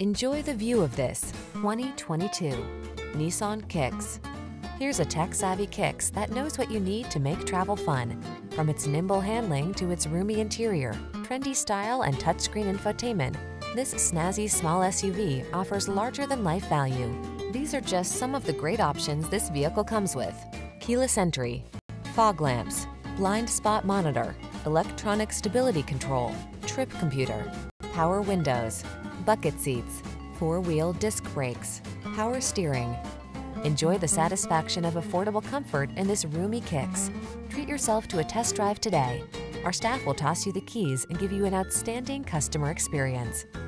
Enjoy the view of this 2022 Nissan Kicks. Here's a tech-savvy Kicks that knows what you need to make travel fun. From its nimble handling to its roomy interior, trendy style, and touchscreen infotainment, this snazzy small SUV offers larger-than-life value. These are just some of the great options this vehicle comes with: keyless entry, fog lamps, blind spot monitor, electronic stability control, trip computer, power windows, bucket seats, four-wheel disc brakes, power steering. Enjoy the satisfaction of affordable comfort in this roomy Kicks. Treat yourself to a test drive today. Our staff will toss you the keys and give you an outstanding customer experience.